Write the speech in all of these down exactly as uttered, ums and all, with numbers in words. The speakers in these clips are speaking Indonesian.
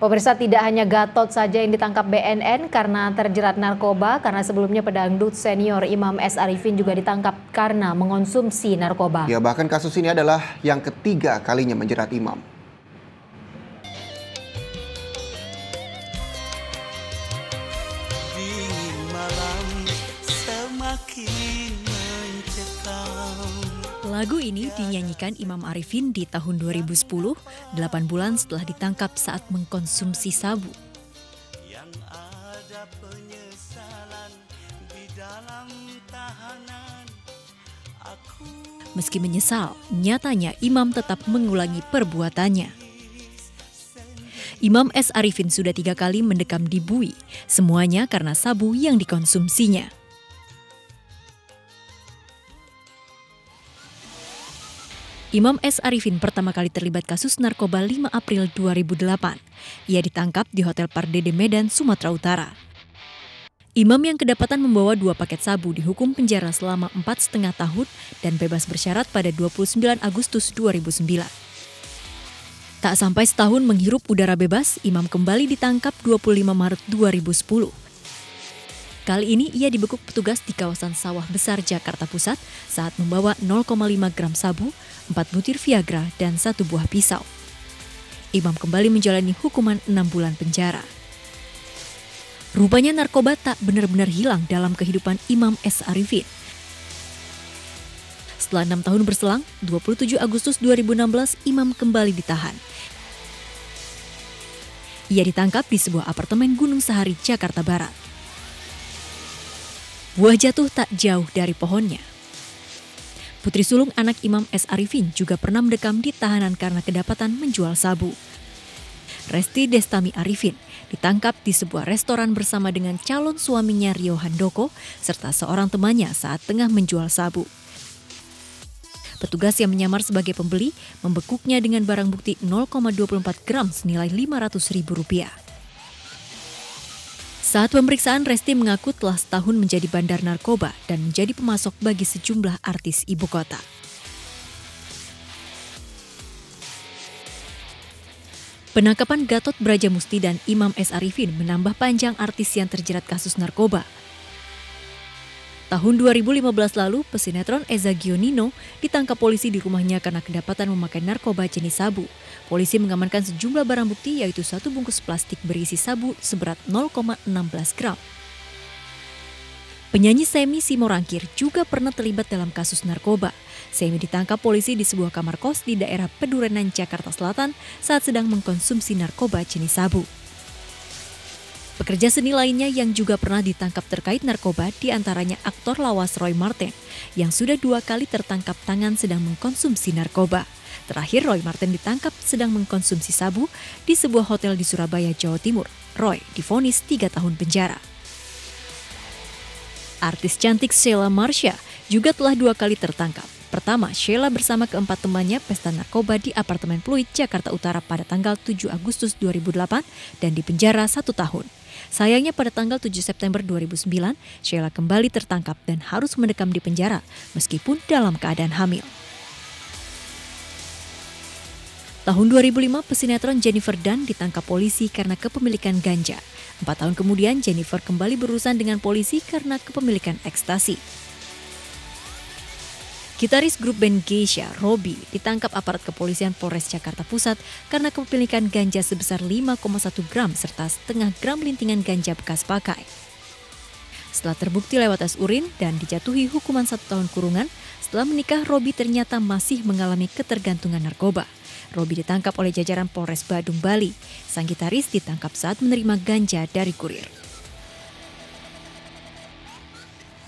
Pemirsa, tidak hanya Gatot saja yang ditangkap B N N karena terjerat narkoba, karena sebelumnya pedangdut senior Imam S Arifin juga ditangkap karena mengonsumsi narkoba. Ya, bahkan kasus ini adalah yang ketiga kalinya menjerat Imam. Lagu ini dinyanyikan Imam Arifin di tahun dua ribu sepuluh, delapan bulan setelah ditangkap saat mengkonsumsi sabu. Meski menyesal, nyatanya Imam tetap mengulangi perbuatannya. Imam S Arifin sudah tiga kali mendekam di Bui, semuanya karena sabu yang dikonsumsinya. Imam S Arifin pertama kali terlibat kasus narkoba lima April dua ribu delapan. Ia ditangkap di Hotel Pardede Medan, Sumatera Utara. Imam yang kedapatan membawa dua paket sabu dihukum penjara selama empat setengah tahun dan bebas bersyarat pada dua puluh sembilan Agustus dua ribu sembilan. Tak sampai setahun menghirup udara bebas, Imam kembali ditangkap dua puluh lima Maret dua ribu sepuluh. Kali ini ia dibekuk petugas di kawasan Sawah Besar, Jakarta Pusat saat membawa nol koma lima gram sabu, empat butir Viagra, dan satu buah pisau. Imam kembali menjalani hukuman enam bulan penjara. Rupanya narkoba tak benar-benar hilang dalam kehidupan Imam S Arifin. Setelah enam tahun berselang, dua puluh tujuh Agustus dua ribu enam belas Imam kembali ditahan. Ia ditangkap di sebuah apartemen Gunung Sahari, Jakarta Barat. Buah jatuh tak jauh dari pohonnya. Putri sulung anak Imam S Arifin juga pernah mendekam di tahanan karena kedapatan menjual sabu. Resti Destami Arifin ditangkap di sebuah restoran bersama dengan calon suaminya Rio Handoko serta seorang temannya saat tengah menjual sabu. Petugas yang menyamar sebagai pembeli membekuknya dengan barang bukti nol koma dua empat gram senilai lima ratus ribu rupiah. Saat pemeriksaan, Resti mengaku telah setahun menjadi bandar narkoba dan menjadi pemasok bagi sejumlah artis ibu kota. Penangkapan Gatot Brajamusti dan Imam S Arifin menambah panjang artis yang terjerat kasus narkoba. Tahun dua ribu lima belas lalu, pesinetron Eza Gionino ditangkap polisi di rumahnya karena kedapatan memakai narkoba jenis sabu. Polisi mengamankan sejumlah barang bukti, yaitu satu bungkus plastik berisi sabu seberat nol koma enam belas gram. Penyanyi Sammy Simorangkir juga pernah terlibat dalam kasus narkoba. Sammy ditangkap polisi di sebuah kamar kos di daerah Pedurenan, Jakarta Selatan saat sedang mengkonsumsi narkoba jenis sabu. Pekerja seni lainnya yang juga pernah ditangkap terkait narkoba diantaranya aktor lawas Roy Marten yang sudah dua kali tertangkap tangan sedang mengkonsumsi narkoba. Terakhir Roy Marten ditangkap sedang mengkonsumsi sabu di sebuah hotel di Surabaya, Jawa Timur. Roy divonis tiga tahun penjara. Artis cantik Sheila Marsha juga telah dua kali tertangkap. Pertama, Sheila bersama keempat temannya pesta narkoba di apartemen Pluit, Jakarta Utara pada tanggal tujuh Agustus dua ribu delapan dan dipenjara satu tahun. Sayangnya pada tanggal tujuh September dua ribu sembilan, Sheila kembali tertangkap dan harus mendekam di penjara meskipun dalam keadaan hamil. Tahun dua ribu lima, pesinetron Jennifer Dunn ditangkap polisi karena kepemilikan ganja. Empat tahun kemudian, Jennifer kembali berurusan dengan polisi karena kepemilikan ekstasi. Gitaris grup band Geisha, Robi, ditangkap aparat kepolisian Polres Jakarta Pusat karena kepemilikan ganja sebesar lima koma satu gram serta setengah gram lintingan ganja bekas pakai. Setelah terbukti lewat tes urin dan dijatuhi hukuman satu tahun kurungan, setelah menikah Robi ternyata masih mengalami ketergantungan narkoba. Robi ditangkap oleh jajaran Polres Badung, Bali. Sang gitaris ditangkap saat menerima ganja dari kurir.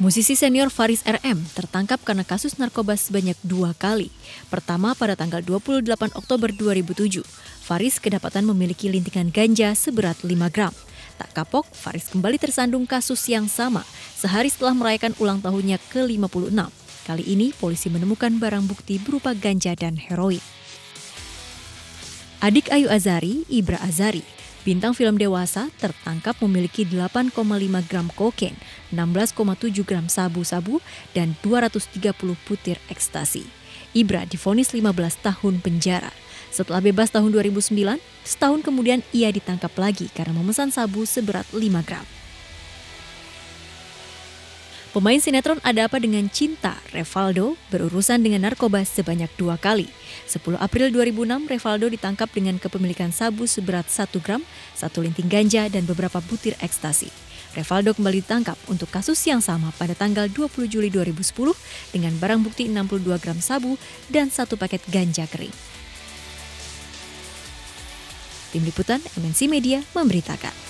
Musisi senior Fariz R M tertangkap karena kasus narkoba sebanyak dua kali. Pertama pada tanggal dua puluh delapan Oktober dua ribu tujuh, Fariz kedapatan memiliki lintingan ganja seberat lima gram. Tak kapok, Fariz kembali tersandung kasus yang sama sehari setelah merayakan ulang tahunnya ke lima puluh enam. Kali ini polisi menemukan barang bukti berupa ganja dan heroin. Adik Ayu Azhari, Ibra Azhari, bintang film dewasa tertangkap memiliki delapan koma lima gram kokain, enam belas koma tujuh gram sabu-sabu, dan dua ratus tiga puluh butir ekstasi. Ibra divonis lima belas tahun penjara. Setelah bebas tahun dua ribu sembilan, setahun kemudian ia ditangkap lagi karena memesan sabu seberat lima gram. Pemain sinetron Ada Apa Dengan Cinta, Revaldo, berurusan dengan narkoba sebanyak dua kali. sepuluh April dua ribu enam, Revaldo ditangkap dengan kepemilikan sabu seberat satu gram, satu linting ganja, dan beberapa butir ekstasi. Revaldo kembali ditangkap untuk kasus yang sama pada tanggal dua puluh Juli dua ribu sepuluh dengan barang bukti enam puluh dua gram sabu dan satu paket ganja kering. Tim Liputan M N C Media memberitakan.